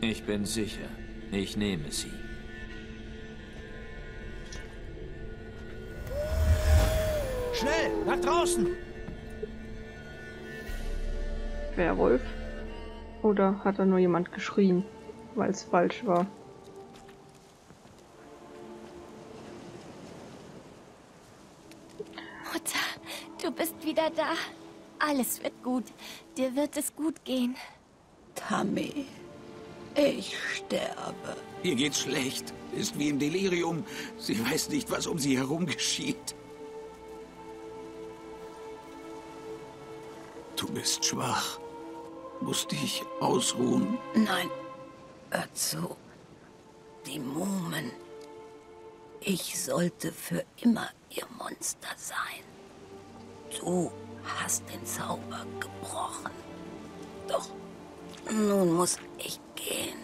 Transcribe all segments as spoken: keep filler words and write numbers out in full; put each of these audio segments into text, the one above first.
Ich bin sicher. Ich nehme sie. Schnell, nach draußen! Werwolf? Oder hat da nur jemand geschrien, weil es falsch war? Mutter, du bist wieder da. Alles wird gut. Dir wird es gut gehen. Tami, ich sterbe. Ihr geht's schlecht. Ist wie im Delirium. Sie weiß nicht, was um sie herum geschieht. Du bist schwach. Musst dich ausruhen? Nein. Hör zu. Die Muhmen. Ich sollte für immer ihr Monster sein. Du hast den Zauber gebrochen. Doch nun muss ich gehen.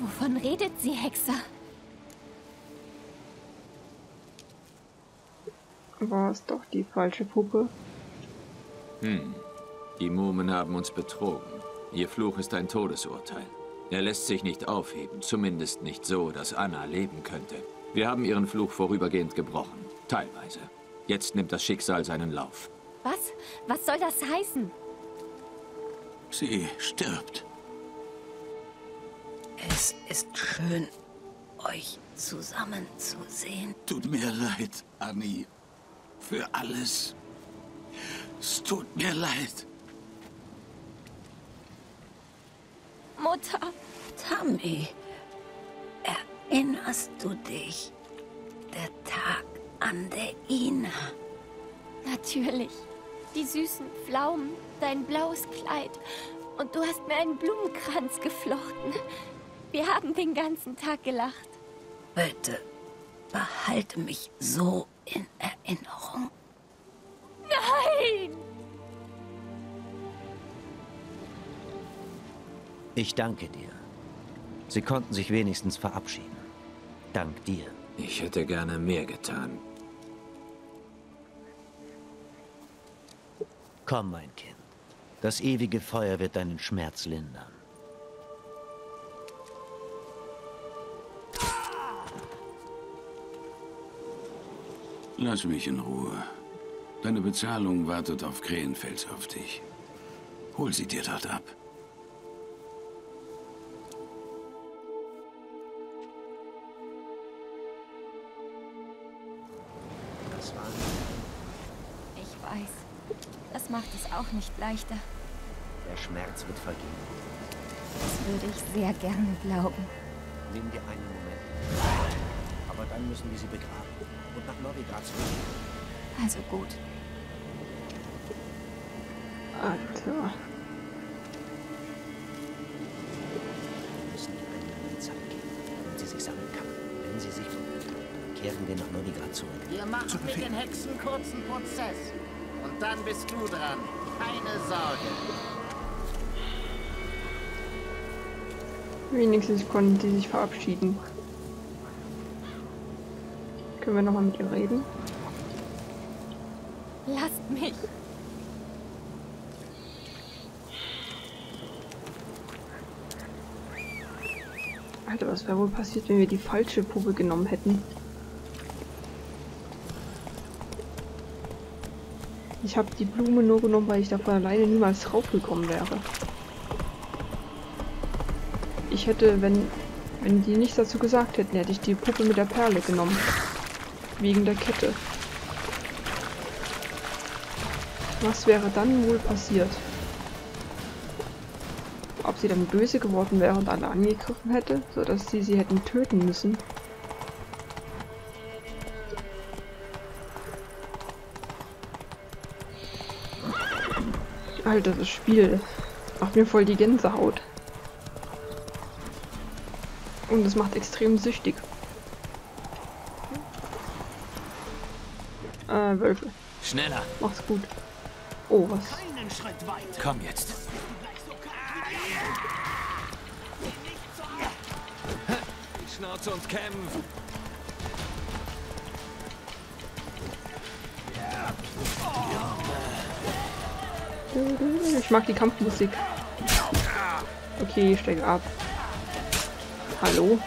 Wovon redet sie, Hexer? War es doch die falsche Puppe? Hm. Die Muhmen haben uns betrogen. Ihr Fluch ist ein Todesurteil. Er lässt sich nicht aufheben, zumindest nicht so, dass Anna leben könnte. Wir haben ihren Fluch vorübergehend gebrochen. Teilweise. Jetzt nimmt das Schicksal seinen Lauf. Was? Was soll das heißen? Sie stirbt. Es ist schön, euch zusammen zu sehen. Tut mir leid, Annie. Für alles. Es tut mir leid. Mutter, Tami, erinnerst du dich? Der Tag an der Ena. Natürlich. Die süßen Pflaumen, dein blaues Kleid. Und du hast mir einen Blumenkranz geflochten. Wir haben den ganzen Tag gelacht. Bitte, behalte mich so in Erinnerung. Nein! Ich danke dir. Sie konnten sich wenigstens verabschieden. Dank dir. Ich hätte gerne mehr getan. Komm, mein Kind. Das ewige Feuer wird deinen Schmerz lindern. Lass mich in Ruhe. Deine Bezahlung wartet auf Krähenfels auf dich. Hol sie dir dort ab. Das war... Ich weiß. Das macht es auch nicht leichter. Der Schmerz wird vergehen. Das würde ich sehr gerne glauben. Nimm dir einen Moment. Aber dann müssen wir sie begraben. Und nach Novigrad zurück. Also gut. Alter. Wir müssen ihr eine Menge Zeit geben, damit sie sich sammeln kann. Wenn sie sich verliert, kehren wir nach Novigrad zurück. Wir machen mit den Hexen kurzen Prozess. Und dann bist du dran. Keine Sorge. Wenigstens konnten sie sich verabschieden. Können wir nochmal mit ihr reden? Lasst mich! Alter, was wäre wohl passiert, wenn wir die falsche Puppe genommen hätten? Ich habe die Blume nur genommen, weil ich davon alleine niemals draufgekommen wäre. Ich hätte, wenn, wenn die nichts dazu gesagt hätten, hätte ich die Puppe mit der Perle genommen. Wegen der Kette. Was wäre dann wohl passiert? Ob sie dann böse geworden wäre und Anna angegriffen hätte, sodass sie sie hätten töten müssen? Alter, das Spiel macht mir voll die Gänsehaut. Und es macht extrem süchtig. Äh, Wölfe. Schneller. Mach's gut. Oh, was? Keinen Schritt weiter. Komm jetzt. Die Schnauze und kämpf. Ich mag die Kampfmusik. Okay, ich steige ab. Hallo?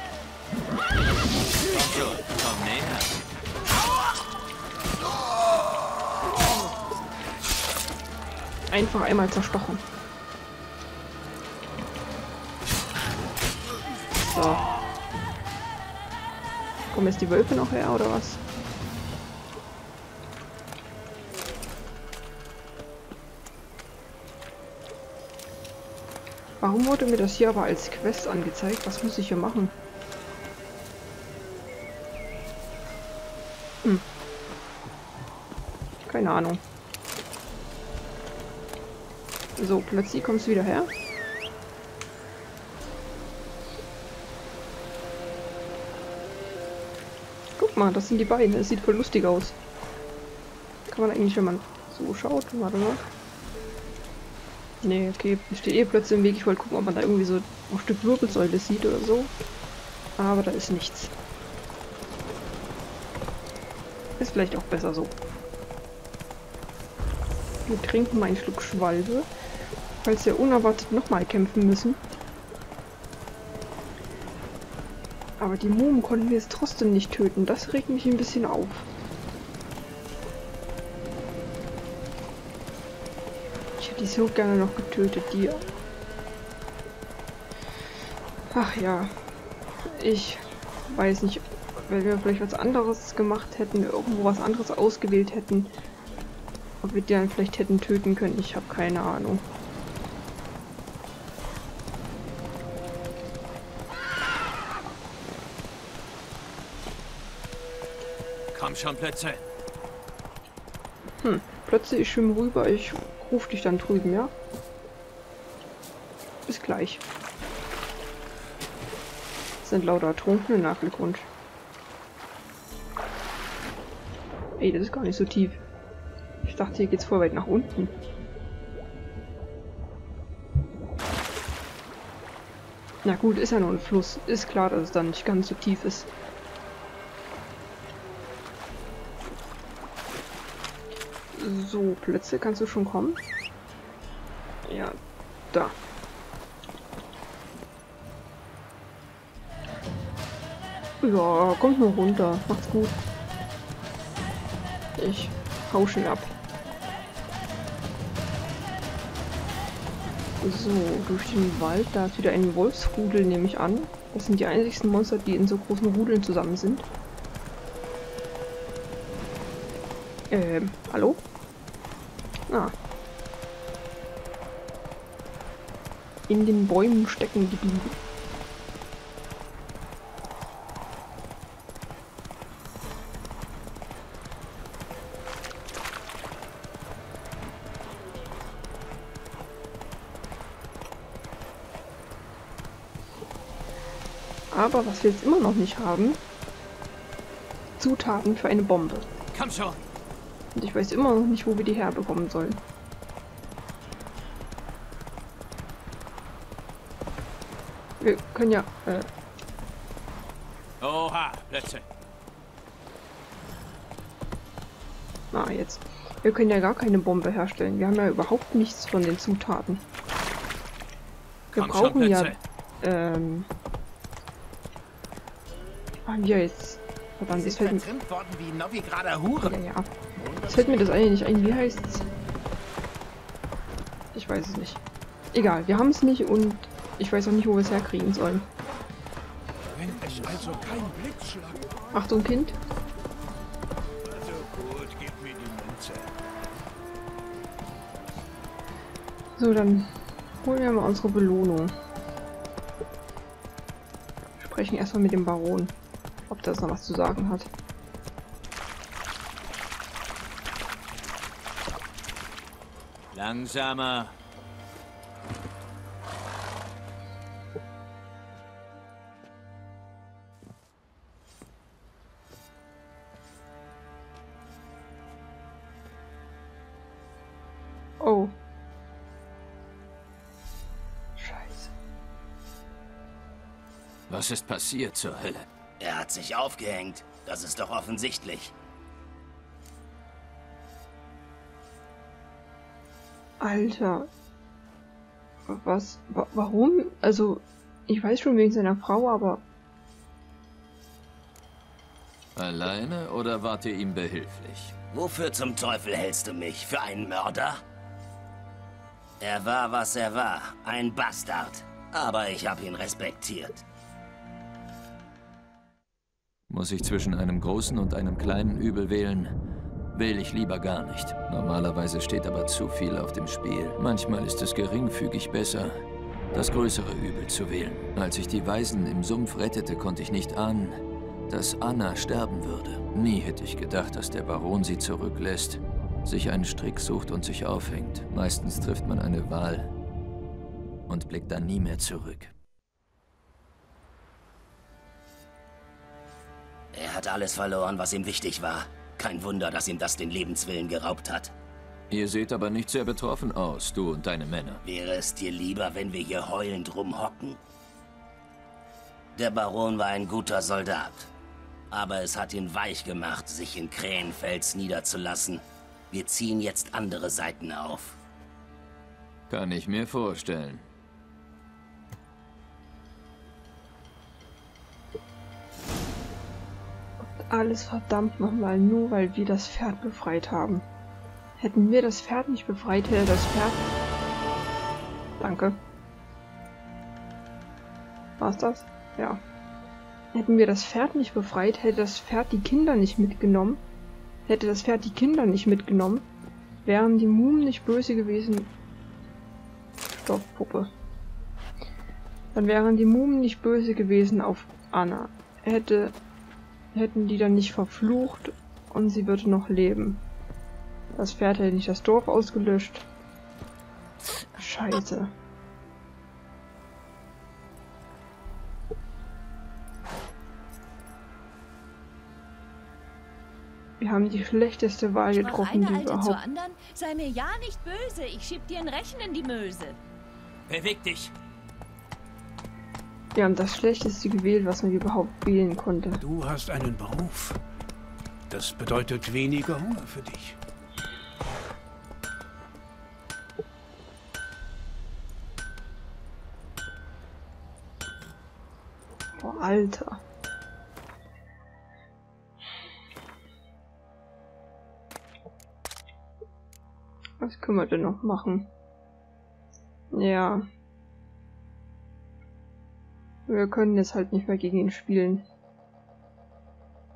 Einfach einmal zerstochen. So. Kommen jetzt die Wölfe noch her, oder was? Warum wurde mir das hier aber als Quest angezeigt? Was muss ich hier machen? Hm. Keine Ahnung. So, plötzlich kommt es wieder her. Guck mal, das sind die Beine. Es sieht voll lustig aus. Kann man eigentlich, wenn man so schaut, warte mal. Nee, okay, ich stehe eh plötzlich im Weg. Ich wollte gucken, ob man da irgendwie so ein Stück Wirbelsäule sieht oder so. Aber da ist nichts. Ist vielleicht auch besser so. Wir trinken mal einen Schluck Schwalbe, falls wir unerwartet nochmal kämpfen müssen. Aber die Muhmen konnten wir jetzt trotzdem nicht töten. Das regt mich ein bisschen auf. Die so gerne noch getötet, die. Ach ja. Ich weiß nicht, wenn wir vielleicht was anderes gemacht hätten, irgendwo was anderes ausgewählt hätten, ob wir die dann vielleicht hätten töten können. Ich habe keine Ahnung. Komm schon, Plätze. Hm, plötzlich, ich schwimme rüber, ich. Ruf dich dann drüben, ja? Bis gleich. Das sind lauter Ertrunkene, nach Glückwunsch. Ey, das ist gar nicht so tief. Ich dachte, hier geht's voll weit nach unten. Na gut, ist ja nur ein Fluss. Ist klar, dass es dann nicht ganz so tief ist. So, Plätze, kannst du schon kommen? Ja, da. Ja, kommt nur runter. Macht's gut. Ich hau schnell ab. So, durch den Wald. Da ist wieder ein Wolfsrudel, nehme ich an. Das sind die einzigsten Monster, die in so großen Rudeln zusammen sind. Ähm, hallo? Ah. In den Bäumen stecken geblieben. Aber was wir jetzt immer noch nicht haben, Zutaten für eine Bombe. Komm schon! Und ich weiß immer noch nicht, wo wir die herbekommen sollen. Wir können ja... Äh Oha, Plätze. Na, jetzt. Wir können ja gar keine Bombe herstellen. Wir haben ja überhaupt nichts von den Zutaten. Wir Komm brauchen schon, ja... Ähm... Haben wir jetzt... Verdammt, es fällt mir... worden wie Novigrader Hure. Ja, ja. Jetzt fällt mir das eigentlich nicht ein. Wie heißt's? Ich weiß es nicht. Egal, wir haben es nicht und ich weiß auch nicht, wo wir es herkriegen sollen. Wenn es also kein Blitzschlag... Achtung, Kind. Also gut, gib mir die Münze. So, dann holen wir mal unsere Belohnung. Wir sprechen erstmal mit dem Baron, ob das noch was zu sagen hat. Langsamer. Oh. Scheiße. Was ist passiert zur Hölle? Er hat sich aufgehängt. Das ist doch offensichtlich. Alter. Was? Wa warum? Also, ich weiß schon wegen seiner Frau, aber... Alleine oder wart ihr ihm behilflich? Wofür zum Teufel hältst du mich? Für einen Mörder? Er war, was er war. Ein Bastard. Aber ich habe ihn respektiert. Muss ich zwischen einem großen und einem kleinen Übel wählen? Wähle ich lieber gar nicht. Normalerweise steht aber zu viel auf dem Spiel. Manchmal ist es geringfügig besser, das größere Übel zu wählen. Als ich die Waisen im Sumpf rettete, konnte ich nicht ahnen, dass Anna sterben würde. Nie hätte ich gedacht, dass der Baron sie zurücklässt, sich einen Strick sucht und sich aufhängt. Meistens trifft man eine Wahl und blickt dann nie mehr zurück. Er hat alles verloren, was ihm wichtig war. Kein Wunder, dass ihm das den Lebenswillen geraubt hat. Ihr seht aber nicht sehr betroffen aus, du und deine Männer. Wäre es dir lieber, wenn wir hier heulend rumhocken? Der Baron war ein guter Soldat. Aber es hat ihn weich gemacht, sich in Krähenfels niederzulassen. Wir ziehen jetzt andere Seiten auf. Kann ich mir vorstellen. Alles verdammt nochmal, nur weil wir das Pferd befreit haben. Hätten wir das Pferd nicht befreit, hätte das Pferd... Danke. War's das? Ja. Hätten wir das Pferd nicht befreit, hätte das Pferd die Kinder nicht mitgenommen. Hätte das Pferd die Kinder nicht mitgenommen, wären die Muhmen nicht böse gewesen. Stoffpuppe. Dann wären die Muhmen nicht böse gewesen auf Anna. Hätte... hätten die dann nicht verflucht und sie würde noch leben. Das Pferd hätte nicht das Dorf ausgelöscht. Scheiße. Wir haben die schlechteste Wahl getroffen, die überhaupt... Zur anderen. Sei mir ja nicht böse, ich schieb dir ein Rechen in die Möse. Beweg dich. Wir haben das Schlechteste gewählt, was man überhaupt wählen konnte. Du hast einen Beruf. Das bedeutet weniger Hunger für dich. Oh, Alter. Was können wir denn noch machen? Ja... Wir können jetzt halt nicht mehr gegen ihn spielen.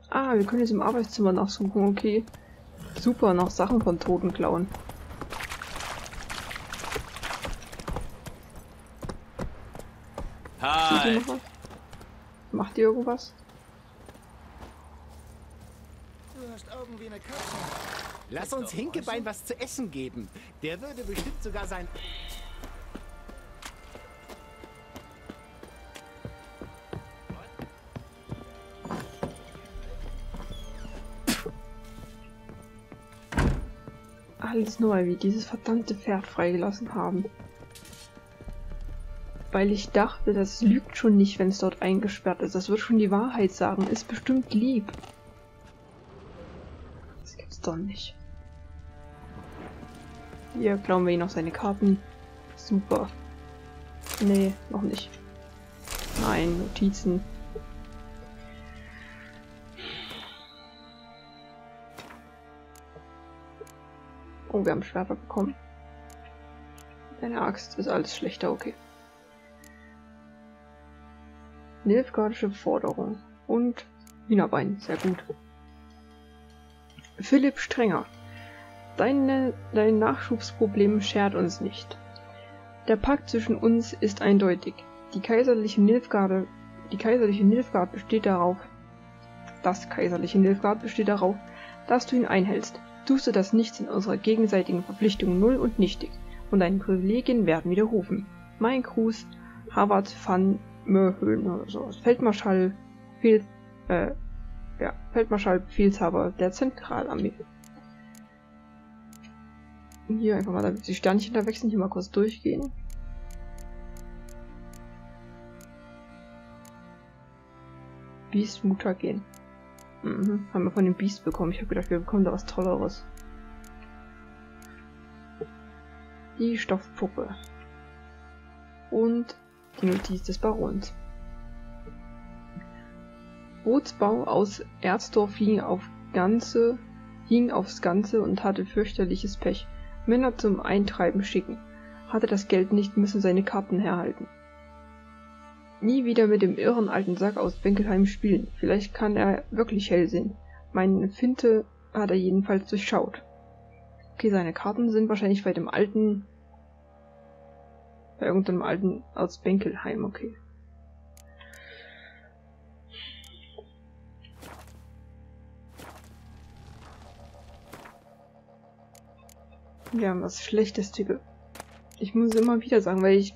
Ah, wir können jetzt im Arbeitszimmer nachsuchen, okay. Super, noch Sachen von Toten klauen. Hi. Noch was? Macht ihr irgendwas? Du hast Augen wie eine Katze. Lass uns Hinkebein was zu essen geben. Der würde bestimmt sogar sein... Alles nur, weil wir dieses verdammte Pferd freigelassen haben. Weil ich dachte, das lügt schon nicht, wenn es dort eingesperrt ist. Das wird schon die Wahrheit sagen. Ist bestimmt lieb. Das gibt's doch nicht. Hier klauen wir ihn noch seine Karten. Super. Nee, noch nicht. Nein, Notizen. Oh, wir haben Schwerter bekommen. Eine Axt ist alles schlechter, okay. Nilfgaardische Forderung. Und Wienerbein, sehr gut. Philipp Strenger. Deine, dein Nachschubsproblem schert uns nicht. Der Pakt zwischen uns ist eindeutig. Die kaiserliche Nilfgaard, die kaiserliche Nilfgaard besteht darauf, das kaiserliche Nilfgaard besteht darauf, dass du ihn einhältst. Tust du das nicht, sind unsere gegenseitigen Verpflichtungen null und nichtig und deine Privilegien werden widerrufen. Mein Gruß, Harvard van Möhöhlen oder sowas. Feldmarschall, Fehl, äh, ja, Feldmarschall, Befehlshaber der Zentralarmee. Hier einfach mal, damit die Sternchen da wechseln, hier mal kurz durchgehen. Biestmutter gehen. Mhm, haben wir von dem Biest bekommen. Ich habe gedacht, wir bekommen da was Tolleres. die Stoffpuppe und die Notiz des Barons. Bootsbau aus Erzdorf hing, auf ganze, hing aufs Ganze und hatte fürchterliches Pech. Männer zum Eintreiben schicken. Hatte das Geld nicht, müssen seine Karten herhalten. Nie wieder mit dem irren alten Sack aus Benkelheim spielen. Vielleicht kann er wirklich hell sehen. Meine Finte hat er jedenfalls durchschaut. Okay, seine Karten sind wahrscheinlich bei dem alten... bei irgendeinem alten aus Benkelheim, okay. Wir haben was Schlechtes, Titel. Ich muss es immer wieder sagen, weil ich...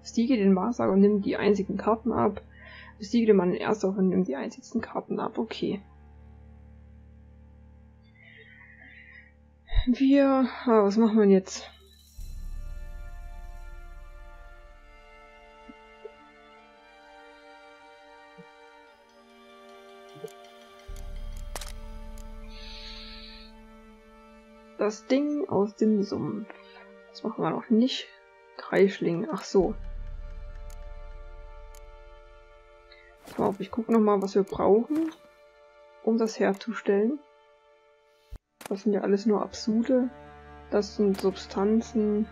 besiege den Wahrsager und nimm die einzigen Karten ab. Besiege den Mann in Erstdorf und nimm die einzigsten Karten ab. Okay. Wir... Ah, was machen wir jetzt? Das Ding aus dem Sumpf. Das machen wir noch nicht. Kreischling, ach so. Pass mal auf, ich gucke nochmal, was wir brauchen, um das herzustellen. Das sind ja alles nur Absurde. Das sind Substanzen,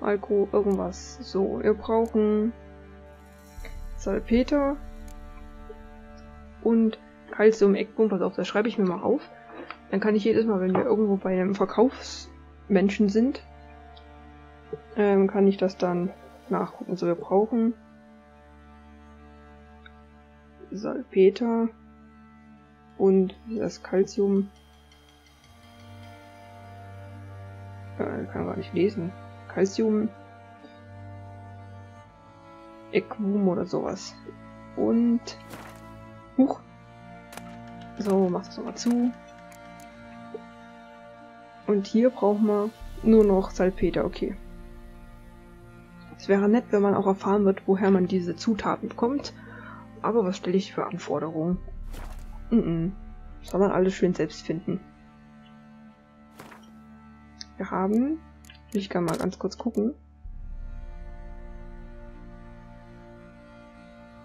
Alkohol, irgendwas. So, wir brauchen Salpeter und Calcium-Eckpunkt. Pass auf, das schreibe ich mir mal auf. Dann kann ich jedes Mal, wenn wir irgendwo bei einem Verkaufsmenschen sind, ähm, kann ich das dann nachgucken. So, wir brauchen Salpeter und das Calcium. Ja, ich kann gar nicht lesen. Calcium Equum oder sowas. Und huch. So, mach das nochmal zu. Und hier brauchen wir nur noch Salpeter, okay. Es wäre nett, wenn man auch erfahren wird, woher man diese Zutaten bekommt. Aber was stelle ich für Anforderungen? Mm-mm. Das soll man alles schön selbst finden. Wir haben... Ich kann mal ganz kurz gucken.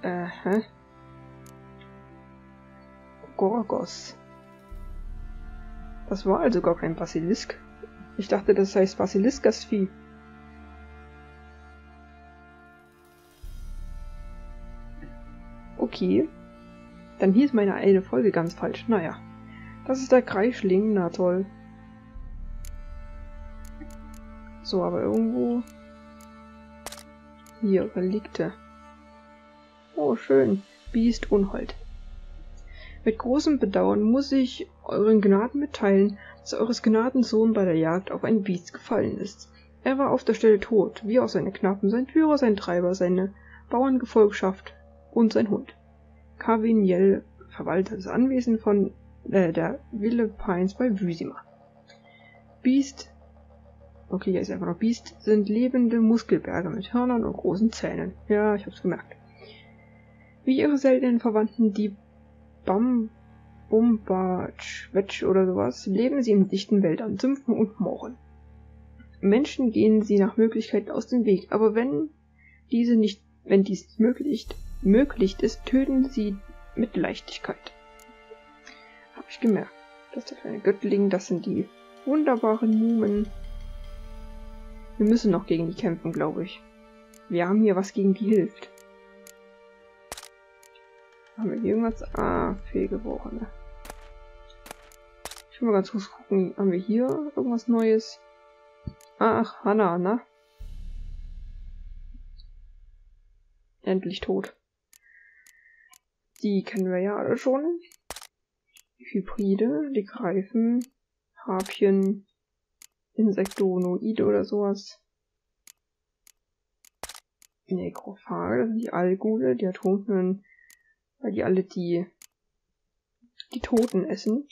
Äh, hä? Gorgos. Das war also gar kein Basilisk. Ich dachte, das heißt Basilisk, das Vieh. Okay. Dann hieß meine eine Folge ganz falsch. Naja. Das ist der Kreischling, na toll. So, aber irgendwo... Hier, Relikte. Oh, schön. Biest Unhold. Mit großem Bedauern muss ich euren Gnaden mitteilen, dass eures Gnadensohn bei der Jagd auf ein Biest gefallen ist. Er war auf der Stelle tot, wie auch seine Knappen, sein Führer, sein Treiber, seine Bauerngefolgschaft und sein Hund. Carwin Yell, Verwalter des Anwesens von äh, der Wille Pines bei Wüsima. Biest, okay, hier ist einfach noch Biest, sind lebende Muskelberge mit Hörnern und großen Zähnen. Ja, ich hab's gemerkt. Wie ihre seltenen Verwandten, die Bam, Bamba, Schwetsch oder sowas, leben sie im dichten Wald an Sümpfen und Mooren. Menschen gehen sie nach Möglichkeit aus dem Weg, aber wenn diese nicht, wenn dies möglich, möglich ist, töten sie mit Leichtigkeit. Hab ich gemerkt. Das ist der kleine Göttling, das sind die wunderbaren Numen. Wir müssen noch gegen die kämpfen, glaube ich. Wir haben hier was, gegen die hilft. Haben wir irgendwas? Ah, Fehlgeborene. Ich will mal ganz kurz gucken, haben wir hier irgendwas Neues? Ach, Anna, na? Endlich tot. Die kennen wir ja alle schon. Die Hybride, die Greifen, Harpien, Insektonoide oder sowas. Nekrophage, das sind die Algule, die Ertrunkenen. Weil die alle die, die Toten essen.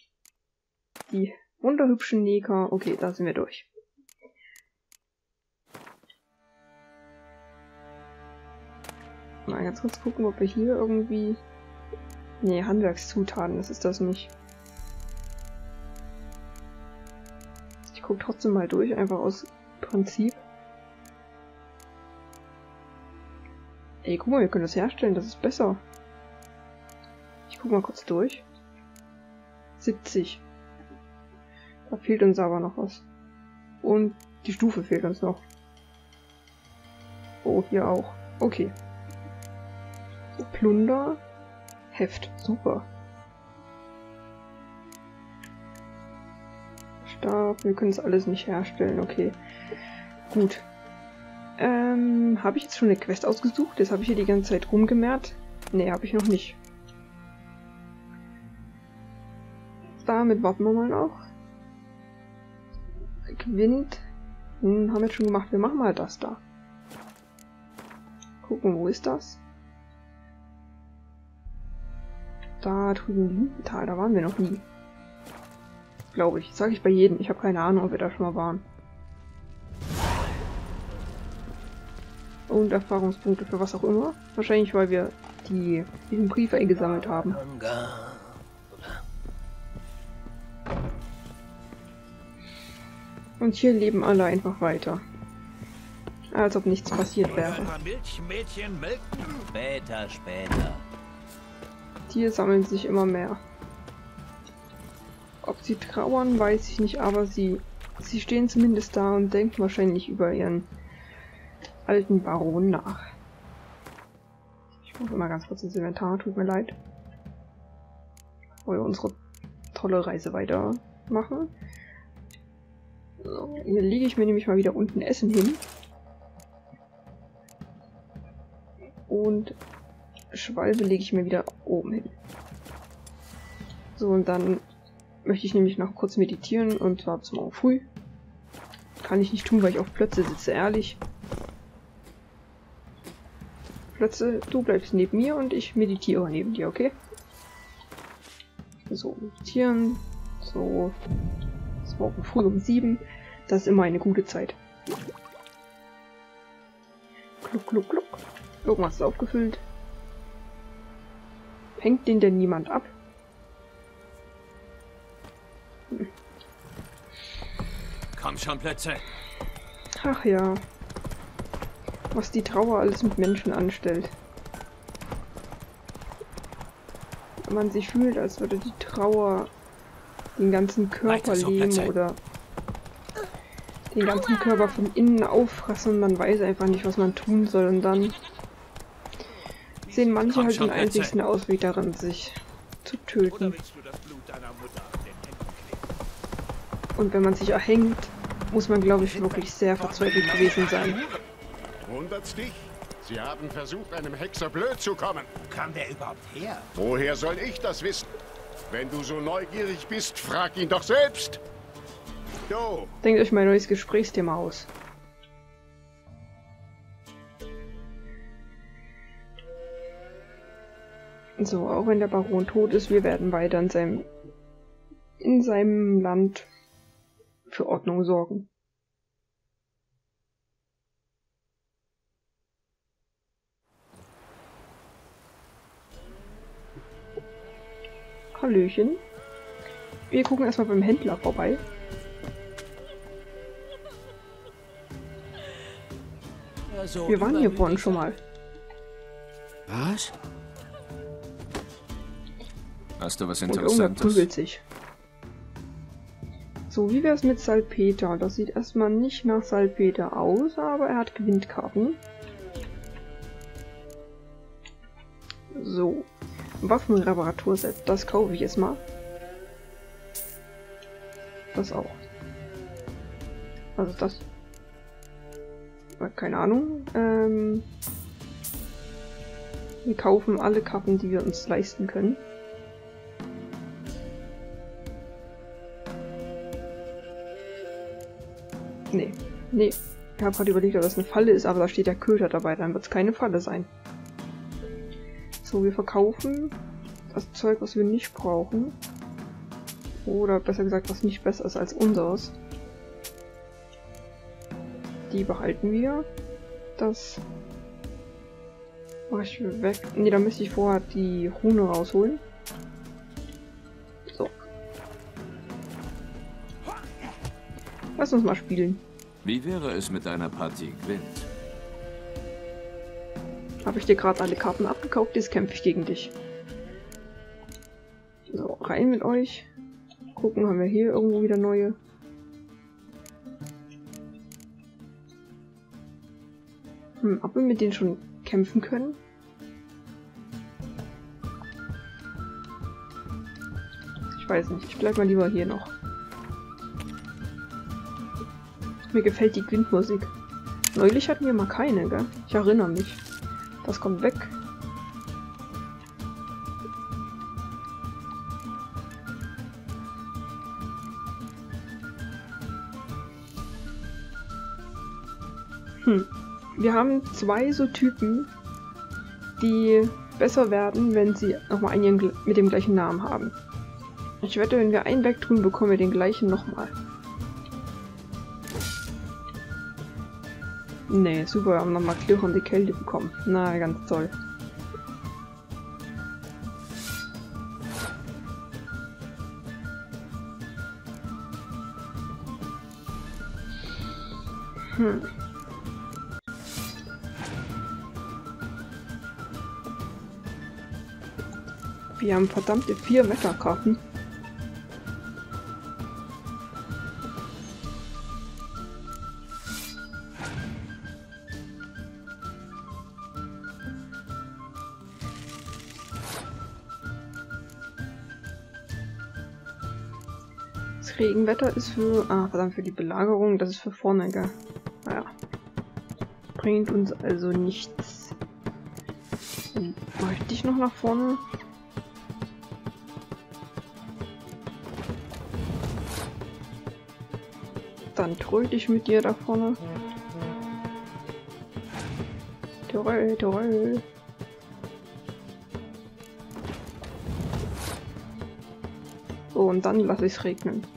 Die wunderhübschen Neker. Okay, da sind wir durch. Mal ganz kurz gucken, ob wir hier irgendwie... Nee, Handwerkszutaten, das ist das nicht. gucke trotzdem mal durch, einfach aus Prinzip. Ey, guck mal, wir können das herstellen, das ist besser. Ich guck mal kurz durch. siebzig. Da fehlt uns aber noch was. Und die Stufe fehlt uns noch. Oh, hier auch. Okay. Plunder. Heft. Super. Stab. Wir können es alles nicht herstellen. Okay. Gut. Ähm, habe ich jetzt schon eine Quest ausgesucht? Das habe ich hier die ganze Zeit rumgemerkt. Nee, habe ich noch nicht. Damit warten wir mal noch. Gwent. Hm, haben wir jetzt schon gemacht. Wir machen mal das da. Gucken, wo ist das? Da drüben im Hintental, da waren wir noch nie. Glaube ich. Sage ich bei jedem. Ich habe keine Ahnung, ob wir da schon mal waren. Und Erfahrungspunkte für was auch immer. Wahrscheinlich, weil wir die, diesen Brief eingesammelt haben. Und hier leben alle einfach weiter. Als ob nichts passiert wäre. Später, später. Hier sammeln sich immer mehr. Ob sie trauern, weiß ich nicht, aber sie, sie stehen zumindest da und denken wahrscheinlich über ihren alten Baron nach. Ich muss mal ganz kurz ins Inventar, tut mir leid. Wollen wir unsere tolle Reise weitermachen? So, hier lege ich mir nämlich mal wieder unten Essen hin. Und Schwalbe lege ich mir wieder oben hin. So, und dann möchte ich nämlich noch kurz meditieren, und zwar bis morgen früh. Kann ich nicht tun, weil ich auf Plötze sitze, ehrlich. Plötze, du bleibst neben mir und ich meditiere neben dir, okay? So, meditieren. So, bis morgen früh um sieben. Das ist immer eine gute Zeit. Kluck, kluck, kluck. Irgendwas ist aufgefüllt. Hängt den denn niemand ab? Hm. Komm schon, Plätze. Ach ja. Was die Trauer alles mit Menschen anstellt. Wenn man sich fühlt, als würde die Trauer den ganzen Körper leben oder den ganzen Körper von innen auffressen, und man weiß einfach nicht, was man tun soll, und dann sehen manche halt den einzigsten Ausweg darin, sich zu töten. Und wenn man sich erhängt, muss man, glaube ich, wirklich sehr verzweifelt gewesen sein. Wundert's dich? Sie haben versucht, einem Hexer blöd zu kommen. Wo kam der überhaupt her? Woher soll ich das wissen? Wenn du so neugierig bist, frag ihn doch selbst. Yo. Denkt euch mein neues Gesprächsthema aus. So, auch wenn der Baron tot ist, wir werden weiter in seinem, in seinem Land für Ordnung sorgen. Hallöchen. Wir gucken erstmal beim Händler vorbei. Wir waren hier vorhin schon mal. Was? Hast du was Interessantes? Und irgendwer prügelt sich. So, wie wär's mit Salpeter? Das sieht erstmal nicht nach Salpeter aus, aber er hat Gewindkarten. So. Waffenreparaturset. Das kaufe ich jetzt mal. Das auch. Also das. Keine Ahnung. Ähm, wir kaufen alle Karten, die wir uns leisten können. Nee, nee. Ich habe gerade überlegt, ob das eine Falle ist, aber da steht der Köter dabei, dann wird es keine Falle sein. So, wir verkaufen das Zeug, was wir nicht brauchen. Oder besser gesagt, was nicht besser ist als unseres. Die behalten wir. Das mache ich weg. Ne, da müsste ich vorher die Rune rausholen. So. Lass uns mal spielen. Wie wäre es mit einer Partie Gwent? Habe ich dir gerade alle Karten abgekauft? Jetzt kämpfe ich gegen dich. So, rein mit euch. Gucken, haben wir hier irgendwo wieder neue. Hm, ob wir mit denen schon kämpfen können? Ich weiß nicht, ich bleib mal lieber hier noch. Mir gefällt die Gwent-Musik. Neulich hatten wir mal keine, gell? Ich erinnere mich. Das kommt weg. Hm. Wir haben zwei so Typen, die besser werden, wenn sie nochmal einen mit dem gleichen Namen haben. Ich wette, wenn wir einen wegtun, bekommen wir den gleichen nochmal. Ne, super, wir haben nochmal klirrende Kälte bekommen. Na, ganz toll. Hm. Wir haben verdammte vier Wetterkarten. Regenwetter ist für... Ah, verdammt, für die Belagerung. Das ist für vorne, gell? Naja. Bringt uns also nichts. Dann mache ich dich noch nach vorne. Dann tröte ich mit dir da vorne. Torö, torö. So, und dann lasse ich es regnen.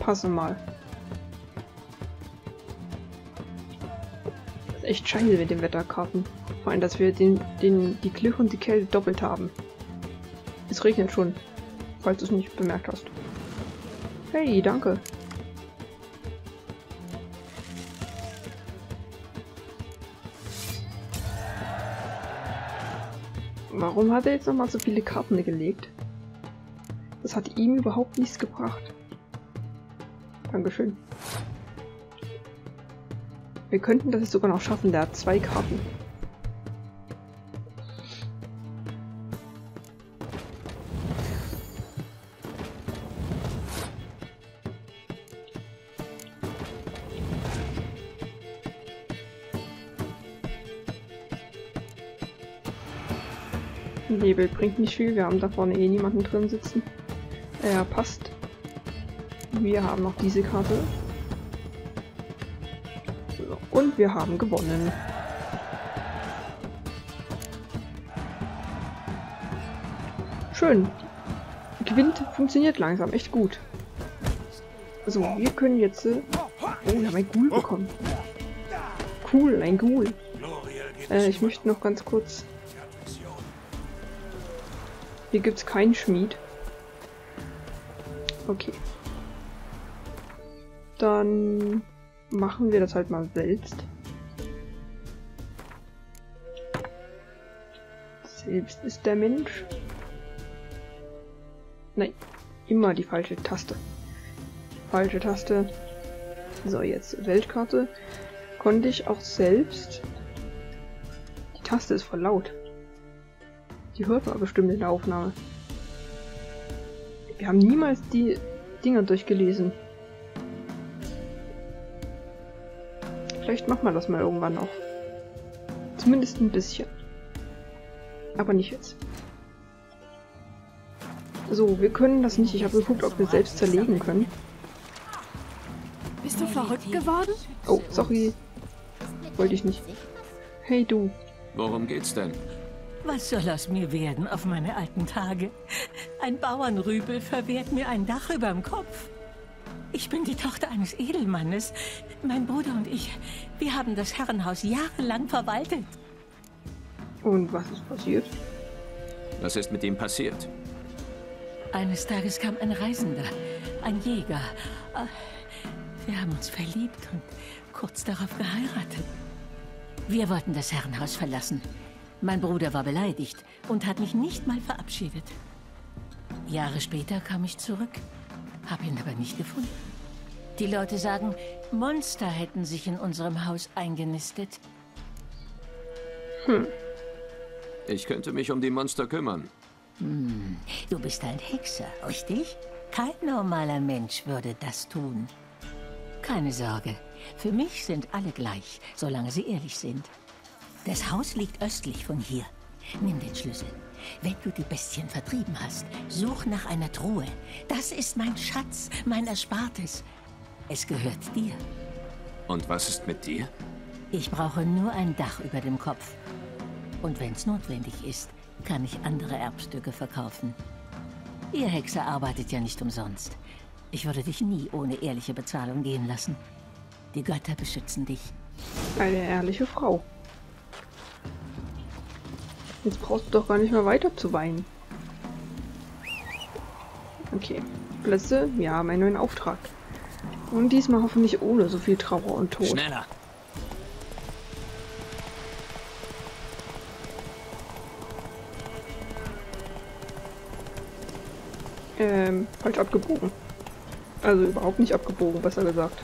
Passe mal. Das ist echt scheiße mit den Wetterkarten. Vor allem, dass wir den, den, die Glück und die Kälte doppelt haben. Es regnet schon, falls du es nicht bemerkt hast. Hey, danke. Warum hat er jetzt nochmal so viele Karten gelegt? Das hat ihm überhaupt nichts gebracht. Dankeschön. Wir könnten das jetzt sogar noch schaffen, der hat zwei Karten. Nebel bringt nicht viel, wir haben da vorne eh niemanden drin sitzen. Ja, äh, passt. Wir haben noch diese Karte. So, und wir haben gewonnen. Schön. Gwent funktioniert langsam echt gut. So, wir können jetzt... Äh oh, wir haben ein Ghoul bekommen. Cool, ein Ghoul. Äh, ich möchte noch ganz kurz... Hier gibt es keinen Schmied. Okay. Dann machen wir das halt mal selbst. Selbst ist der Mensch. Nein, immer die falsche Taste. Falsche Taste. So, jetzt Weltkarte. Konnte ich auch selbst. Die Taste ist voll laut. Die hört man bestimmt in der Aufnahme. Wir haben niemals die Dinger durchgelesen. Vielleicht machen wir das mal irgendwann noch. Zumindest ein bisschen. Aber nicht jetzt. So, wir können das nicht. Ich habe geguckt, ob wir selbst zerlegen können. Bist du verrückt geworden? Oh, sorry. Wollte ich nicht. Hey du. Worum geht's denn? Was soll aus mir werden auf meine alten Tage? Ein Bauernrübel verwehrt mir ein Dach überm Kopf. Ich bin die Tochter eines Edelmannes. Mein Bruder und ich, wir haben das Herrenhaus jahrelang verwaltet. Und was ist passiert? Was ist mit ihm passiert? Eines Tages kam ein Reisender, ein Jäger. Wir haben uns verliebt und kurz darauf geheiratet. Wir wollten das Herrenhaus verlassen. Mein Bruder war beleidigt und hat mich nicht mal verabschiedet. Jahre später kam ich zurück, habe ihn aber nicht gefunden. Die Leute sagen, Monster hätten sich in unserem Haus eingenistet. Hm. Ich könnte mich um die Monster kümmern. Hm. Du bist ein Hexer, richtig? Kein normaler Mensch würde das tun. Keine Sorge. Für mich sind alle gleich, solange sie ehrlich sind. Das Haus liegt östlich von hier. Nimm den Schlüssel. Wenn du die Bestien vertrieben hast, such nach einer Truhe. Das ist mein Schatz, mein Erspartes. Es gehört dir. Und was ist mit dir? Ich brauche nur ein Dach über dem Kopf. Und wenn es notwendig ist, kann ich andere Erbstücke verkaufen. Ihr Hexer arbeitet ja nicht umsonst. Ich würde dich nie ohne ehrliche Bezahlung gehen lassen. Die Götter beschützen dich. Eine ehrliche Frau. Jetzt brauchst du doch gar nicht mehr weiter zu weinen. Okay. Plätze, wir haben einen neuen Auftrag. Und diesmal hoffentlich ohne so viel Trauer und Tod. Schneller! Ähm, falsch abgebogen. Also überhaupt nicht abgebogen, besser gesagt.